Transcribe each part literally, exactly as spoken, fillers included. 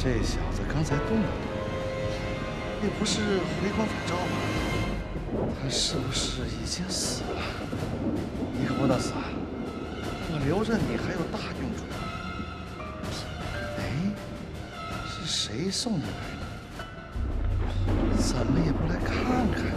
这小子刚才动了动，也不是回光返照吗？他是不是已经死了？你可不能死啊！我留着你还有大用处。哎，是谁送你来的？怎么也不来看看？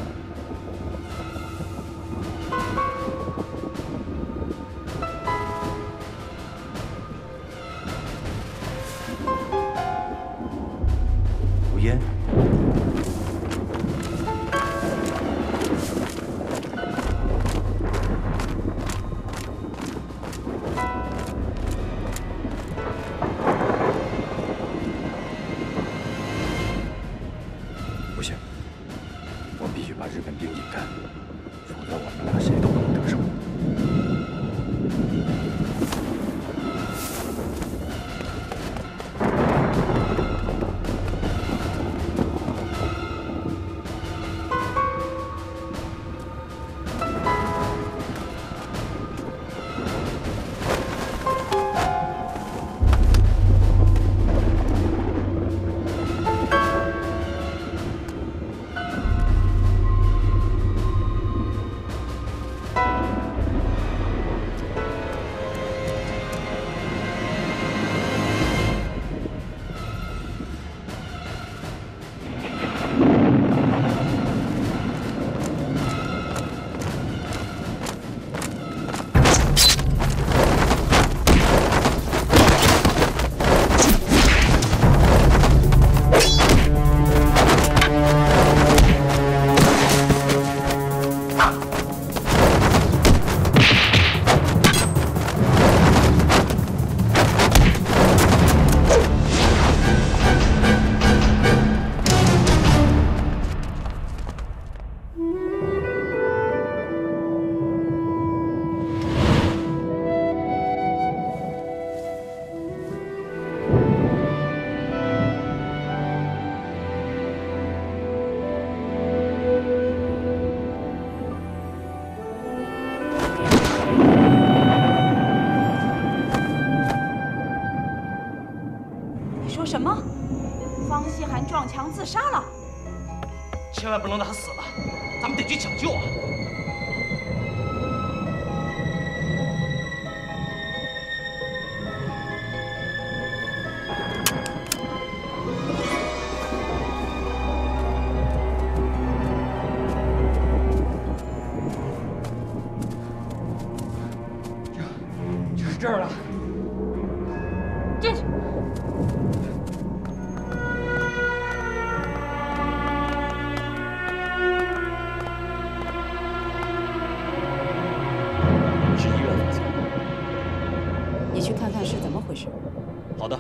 千万不能让他死了，咱们得去抢救啊！这这儿了，进去。 好的。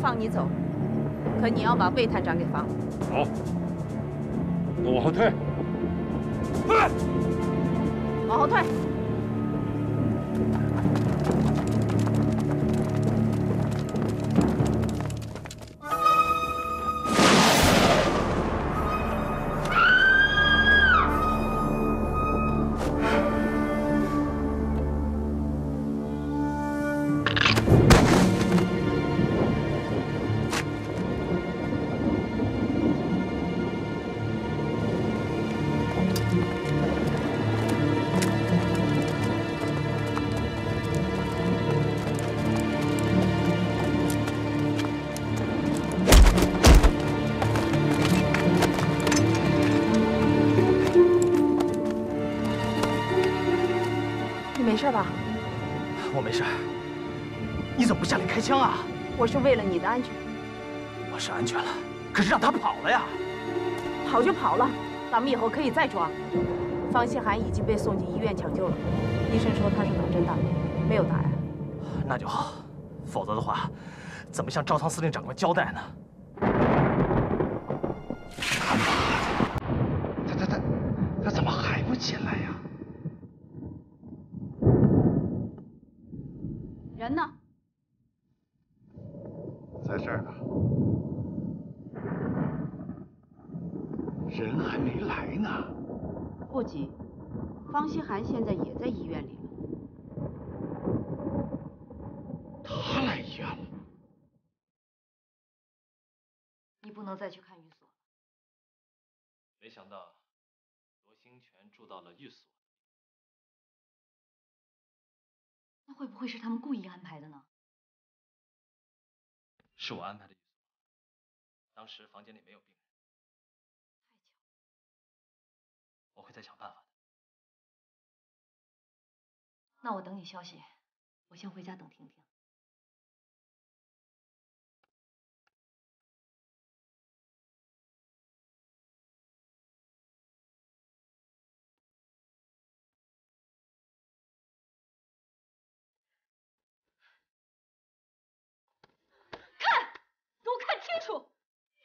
放你走，可你要把魏探长给放了。好，那往后退，退，往后退。事吧？我没事。你怎么不下来开枪啊？我是为了你的安全。我是安全了，可是让他跑了呀。跑就跑了，咱们以后可以再抓。方希涵已经被送进医院抢救了，医生说他是脑震荡，没有大碍。那就好，否则的话，怎么向招仓司令长官交代呢？ 进来呀！人呢？在这儿呢。人还没来呢。不急，方希涵现在也在医院里了。他来医院了。你不能再去看于所。没想到。 住到了寓所，那会不会是他们故意安排的呢？是我安排的寓所，当时房间里没有病人。太巧了，我会再想办法的。那我等你消息，我先回家等婷婷。清楚，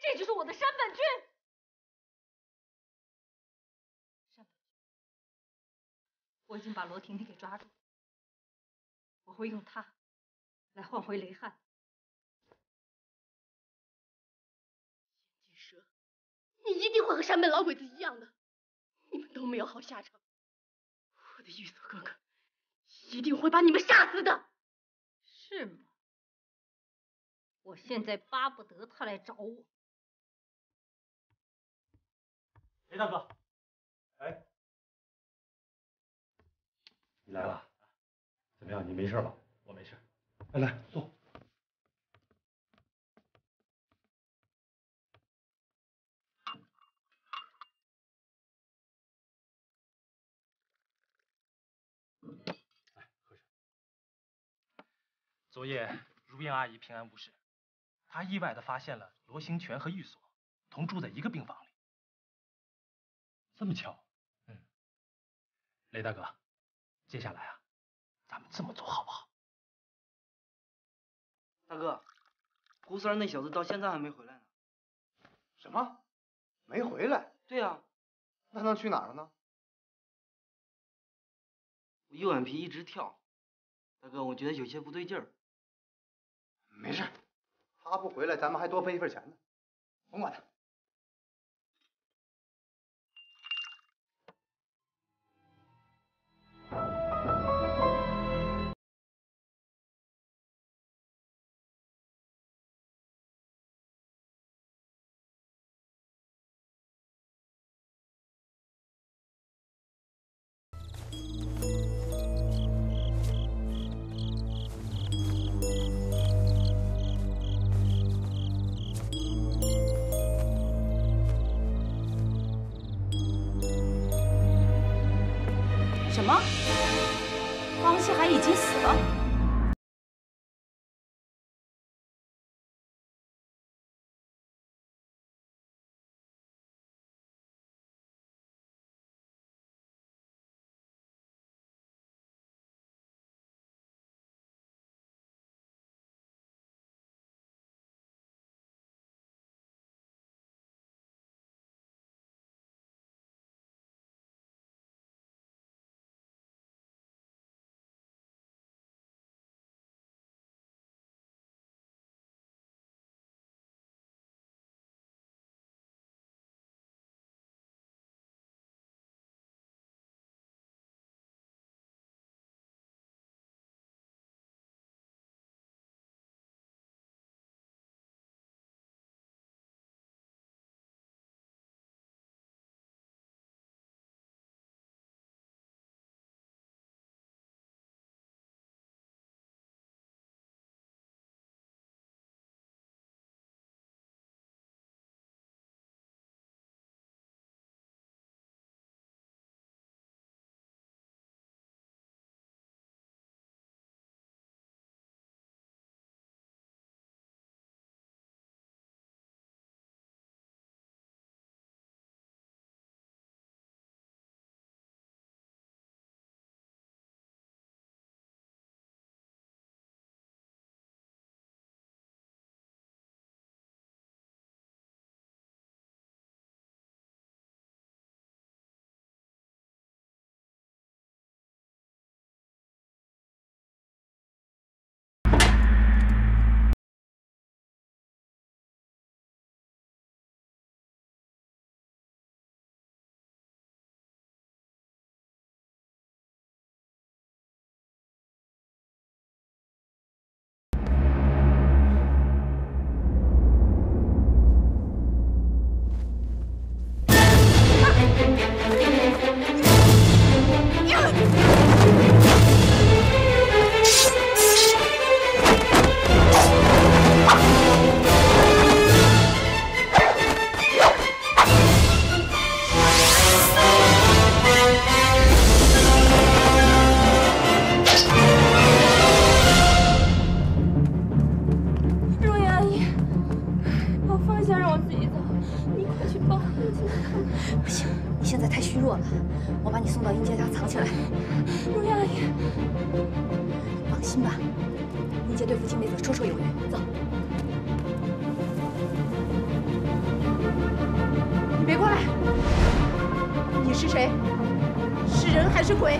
这就是我的山本君。山本君，我已经把罗婷婷给抓住了，我会用她来换回雷汉。眼镜蛇，你一定会和山本老鬼子一样的，你们都没有好下场。我的玉锁哥哥一定会把你们杀死的。是吗？ 我现在巴不得他来找我。哎，大哥，哎，你来了？怎么样？你没事吧？我没事。哎，来坐。来，喝水。昨夜，如冰阿姨平安无事。 他意外的发现了罗兴全和玉锁同住在一个病房里，这么巧？嗯，雷大哥，接下来啊，咱们这么做好不好？大哥，胡三儿那小子到现在还没回来呢。什么？没回来？对呀、啊，那他去哪儿了呢？我右眼皮一直跳，大哥，我觉得有些不对劲儿。没事。 他不回来，咱们还多分一份钱呢。甭管他。在太虚弱了，我把你送到阴间家藏起来。不要呀！你放心吧，阴间对付青梅子绰绰有余。走，你别过来！你是谁？是人还是鬼？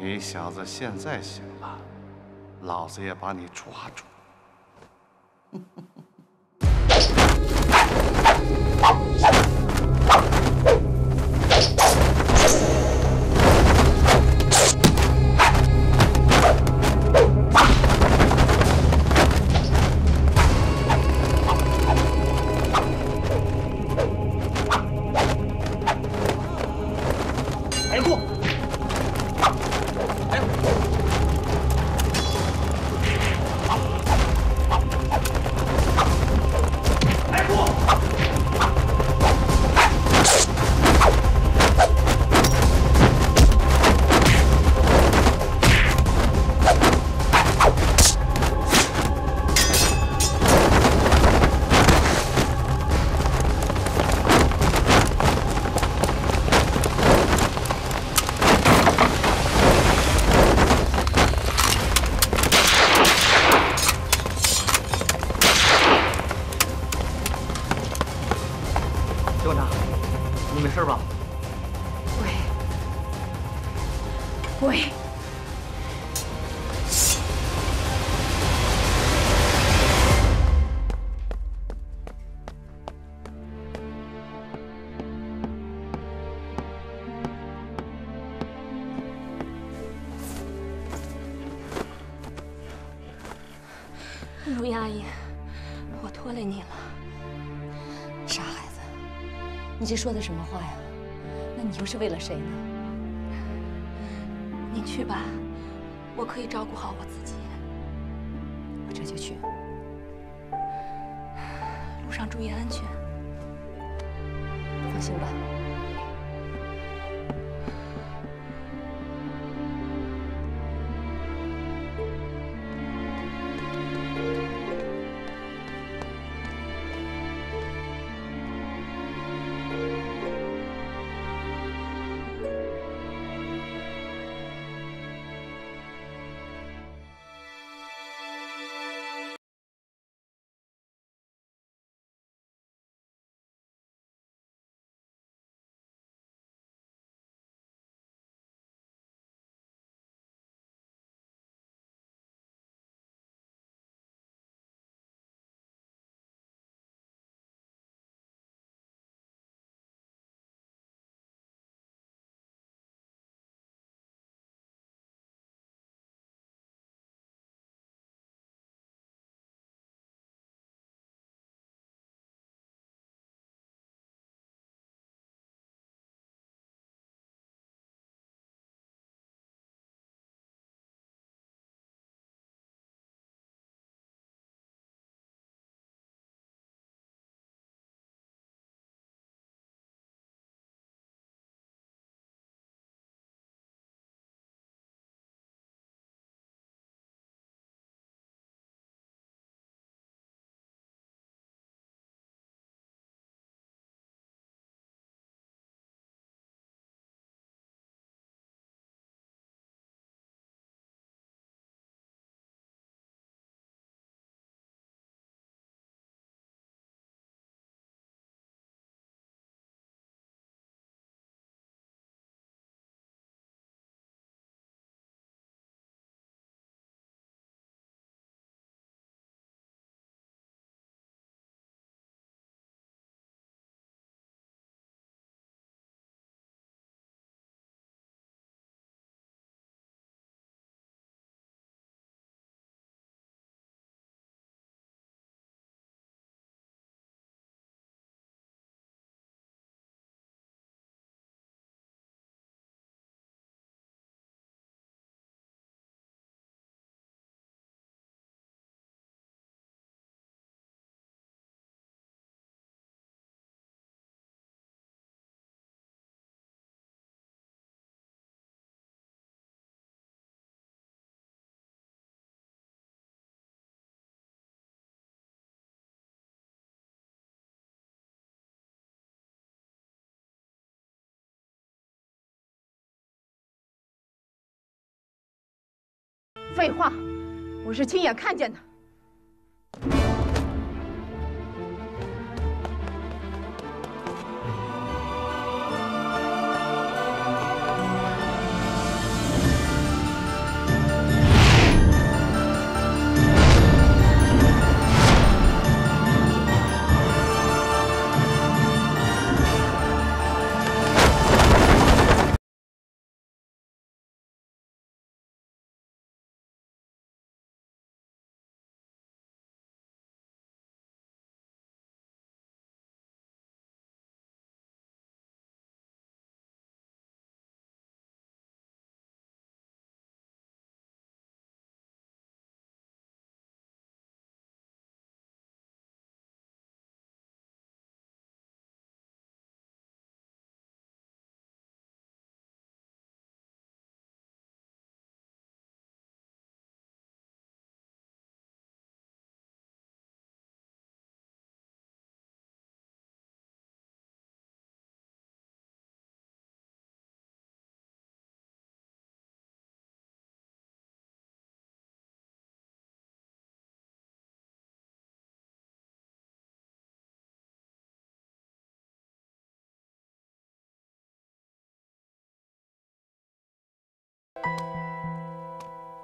你小子现在醒了，老子也把你抓住！你这说的什么话呀？那你又是为了谁呢？你去吧，我可以照顾好我自己。我这就去，路上注意安全。放心吧。废话，我是亲眼看见的。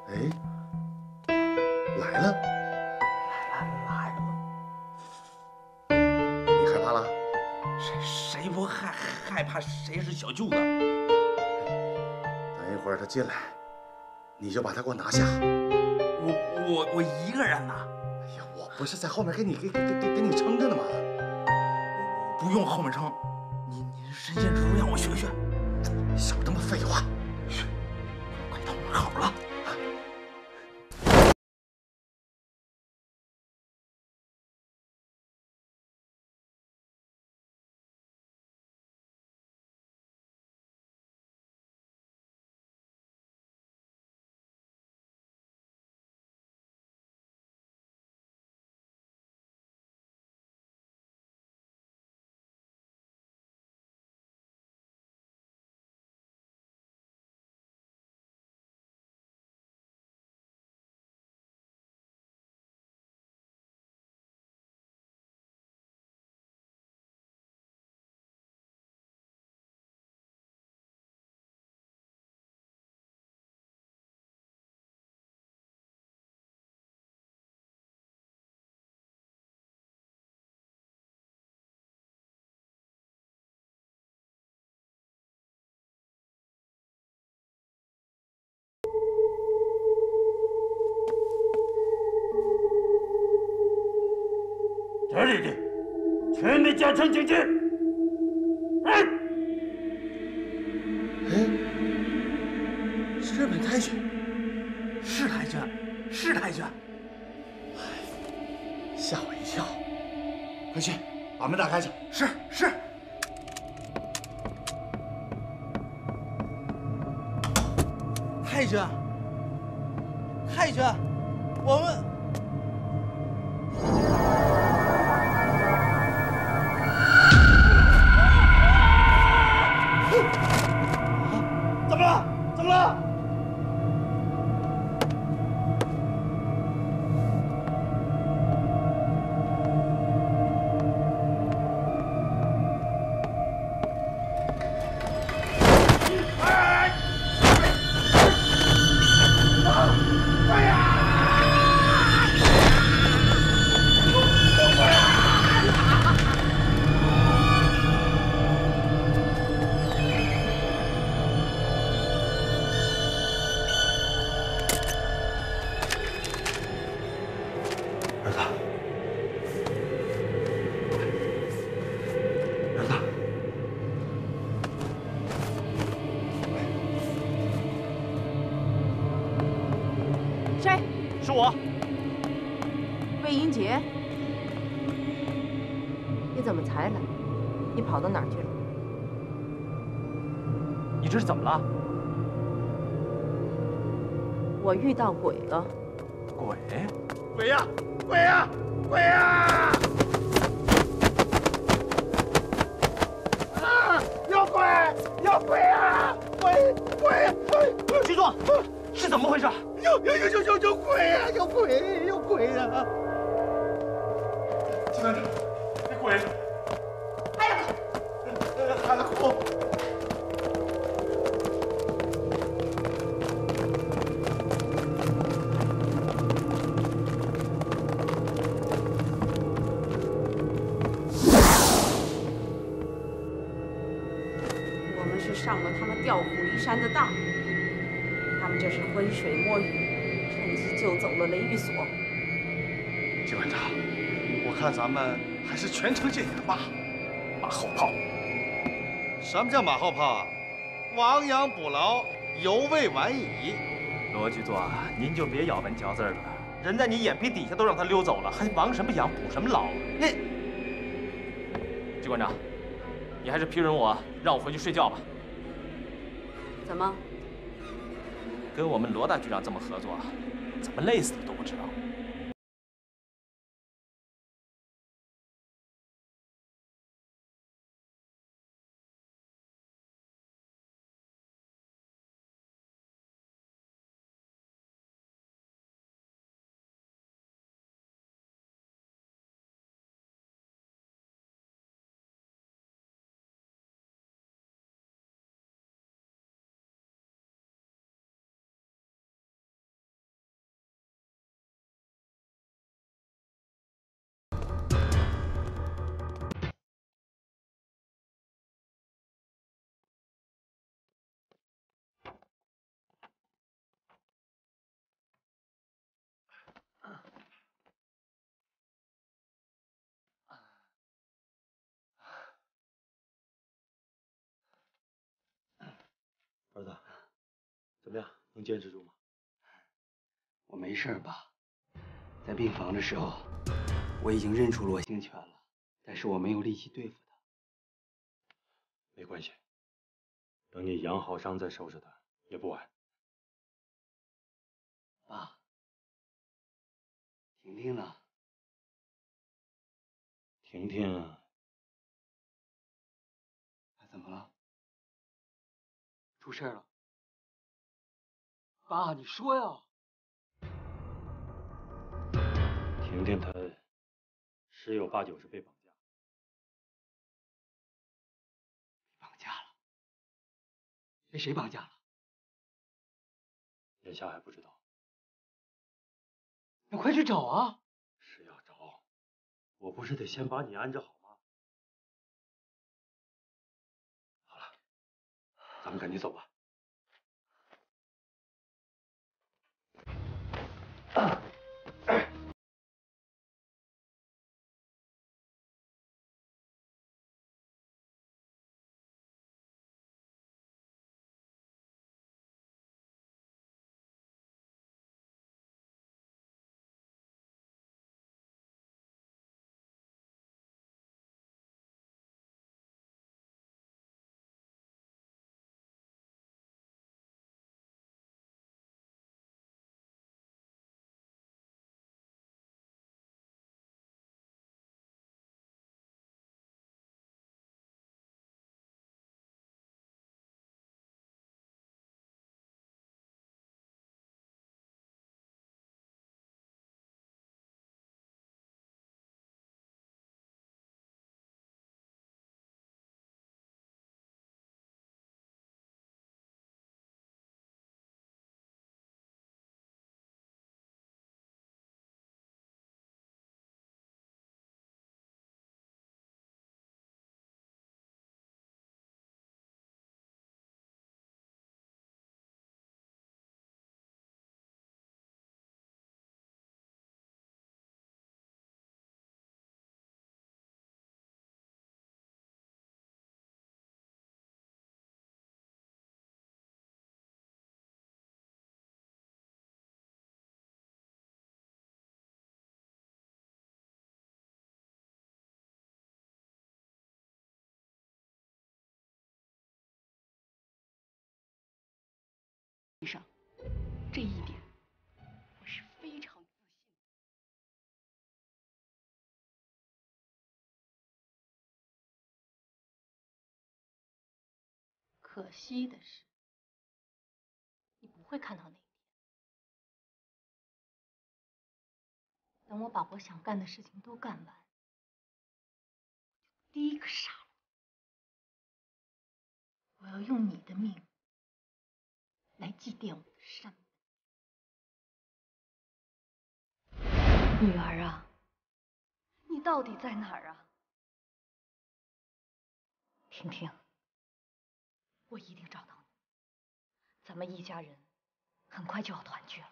哎，来了，来了来了！你害怕了？谁谁不害害怕？谁是小舅子？等一会儿他进来，你就把他给我拿下。我我我一个人呢？哎呀，我不是在后面给你给给给给你撑着呢吗？不用后面撑，你你身先士卒让我学学。少他妈废话！ 好了。 这里的全面加强警戒。哎，哎，是日本泰拳，是泰拳，是泰拳。哎，吓我一跳！快去，把门打开去。是是。 泰拳，泰拳，我们。 我遇到鬼了！鬼！鬼呀！鬼呀！鬼呀！啊！有鬼！有鬼啊！鬼！鬼！鬼！局座，是怎么回事？有有有有有有鬼啊！有鬼有鬼啊！金班长，那鬼！哎呀，哎呀，哭！ 山的当，他们这是浑水摸鱼，趁机救走了雷玉所。金班长，我看咱们还是全城戒严吧。马后炮？什么叫马后炮啊？亡羊补牢，犹未晚矣。罗局座，您就别咬文嚼字了。人在你眼皮底下都让他溜走了，还亡什么羊补什么牢？那金馆长，你还是批准我，让我回去睡觉吧。 怎么？跟我们罗大局长这么合作，怎么累死的都不知道。儿子，怎么样？能坚持住吗？我没事吧？在病房的时候，我已经认出罗兴全了，但是我没有力气对付他。没关系，等你养好伤再收拾他也不晚。爸，婷婷呢？婷婷啊，她怎么了？ 出事了，爸，你说呀？婷婷她十有八九是被绑架，被绑架了，被谁绑架了？眼下还不知道。那快去找啊！是要找，我不是得先把你安置好。 咱们赶紧走吧。医生，这一点我是非常自信的。可惜的是，你不会看到那一天。等我把我想干的事情都干完，我就第一个杀了你。我要用你的命来祭奠我的善本。女儿啊，你到底在哪儿啊？婷婷，我一定找到你，咱们一家人很快就要团聚了。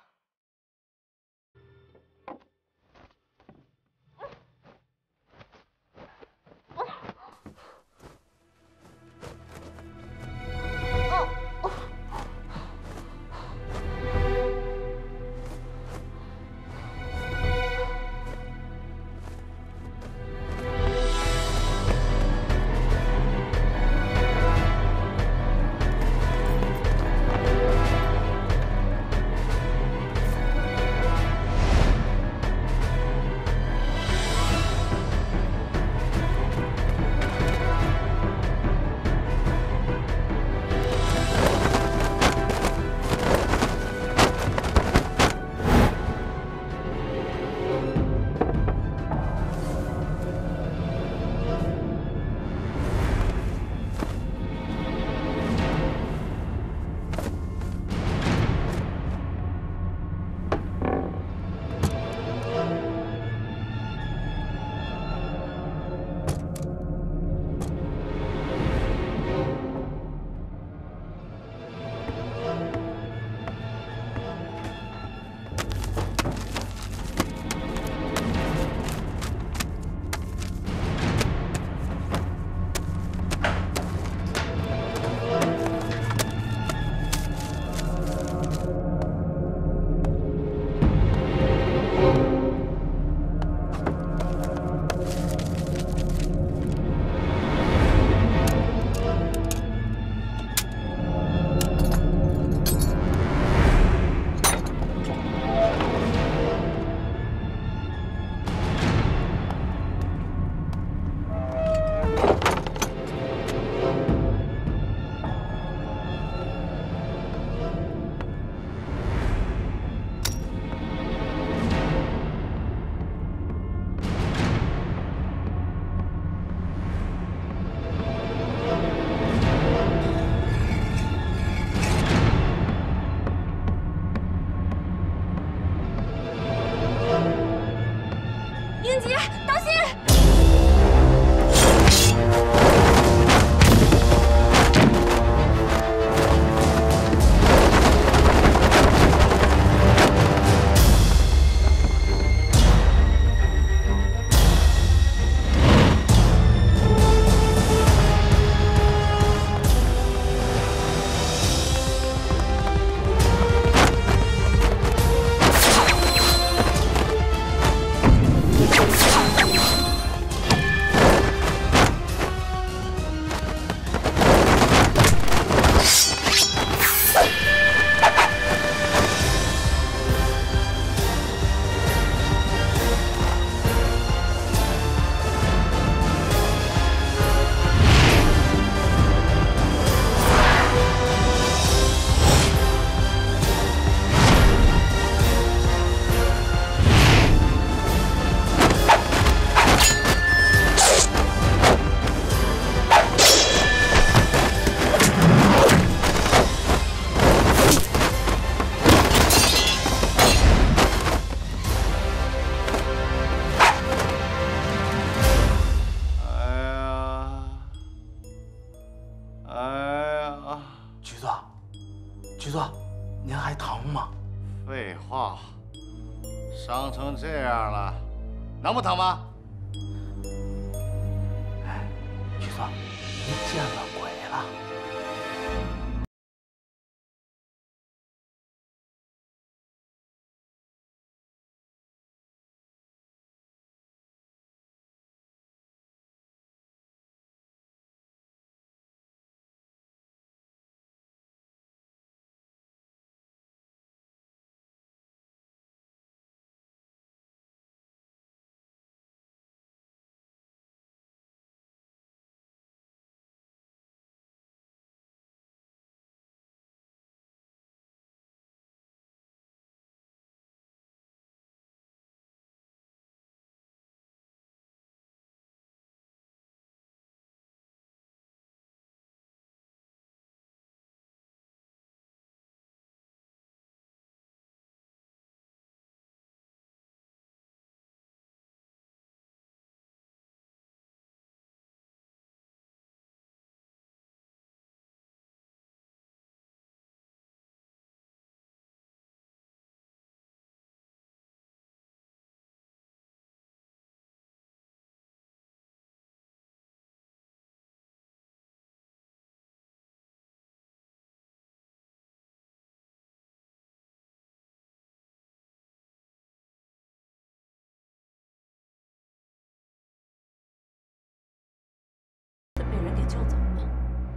能不疼吗？哎，菊松，你见了鬼了！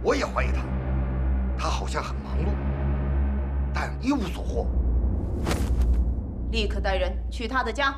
我也怀疑他，他好像很忙碌，但一无所获。立刻带人去他的家。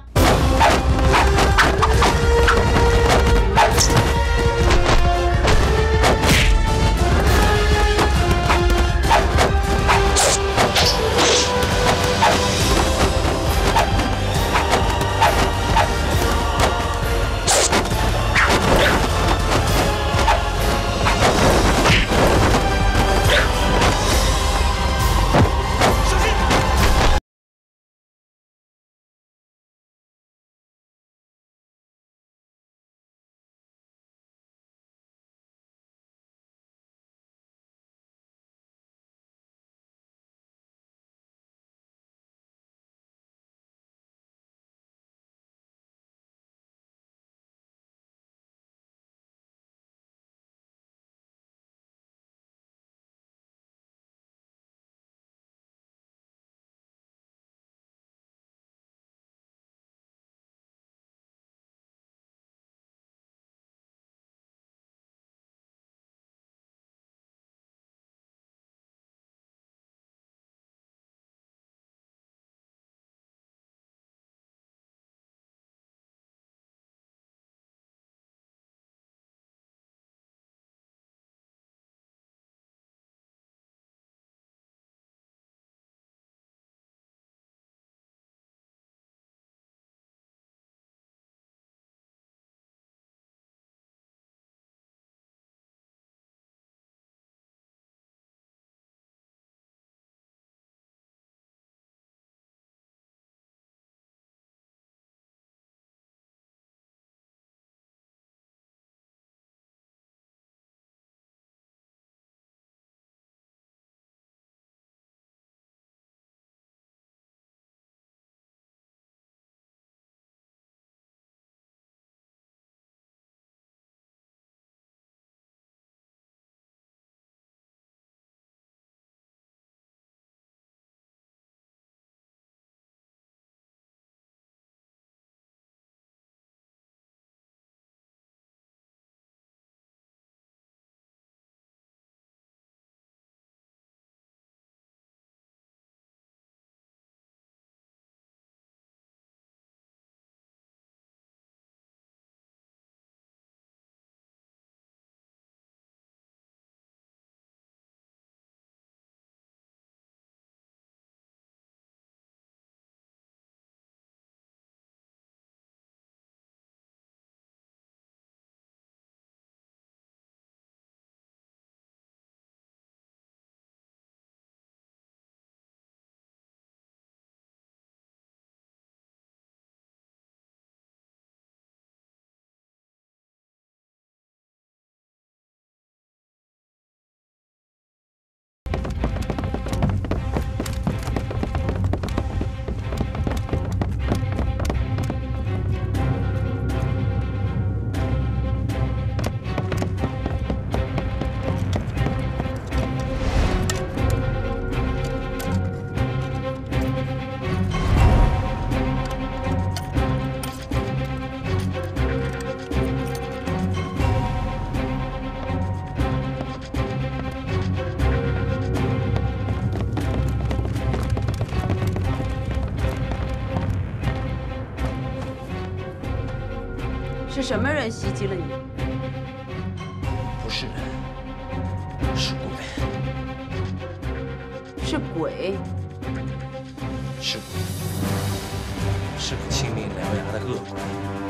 是什么人袭击了你？不是人，是鬼。是鬼。是鬼。是个青面獠牙的恶鬼。